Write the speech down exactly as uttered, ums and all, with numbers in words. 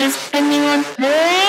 Is anyone there?